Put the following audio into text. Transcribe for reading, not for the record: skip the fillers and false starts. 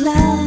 life.